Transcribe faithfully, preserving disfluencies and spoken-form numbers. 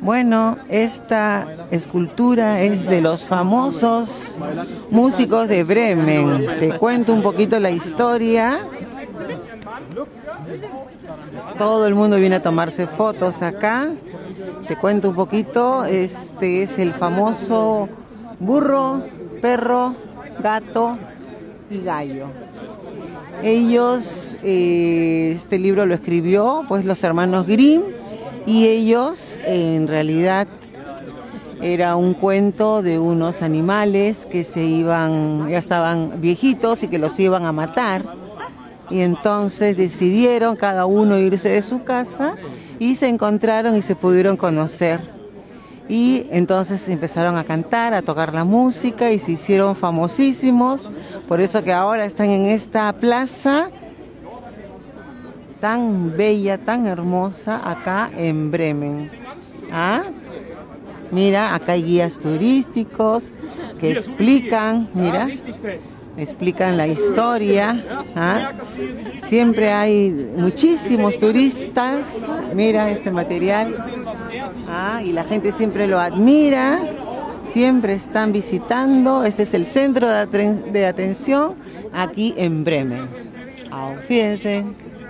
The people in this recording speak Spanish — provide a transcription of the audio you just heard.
Bueno, esta escultura es de los famosos músicos de Bremen. Te cuento un poquito la historia. Todo el mundo viene a tomarse fotos acá. Te cuento un poquito. Este es el famoso burro, perro, gato y gallo. Ellos, eh, este libro lo escribió pues los hermanos Grimm, y ellos en realidad era un cuento de unos animales que se iban, ya estaban viejitos y que los iban a matar, y entonces decidieron cada uno irse de su casa y se encontraron y se pudieron conocer, y entonces empezaron a cantar, a tocar la música y se hicieron famosísimos, por eso que ahora están en esta plaza tan bella, tan hermosa acá en Bremen. ¿Ah? Mira, acá hay guías turísticos que explican, mira, explican la historia. ¿Ah? Siempre hay muchísimos turistas. Mira este material. ¿Ah? Y la gente siempre lo admira, siempre están visitando. Este es el centro de atención aquí en Bremen. Fíjense.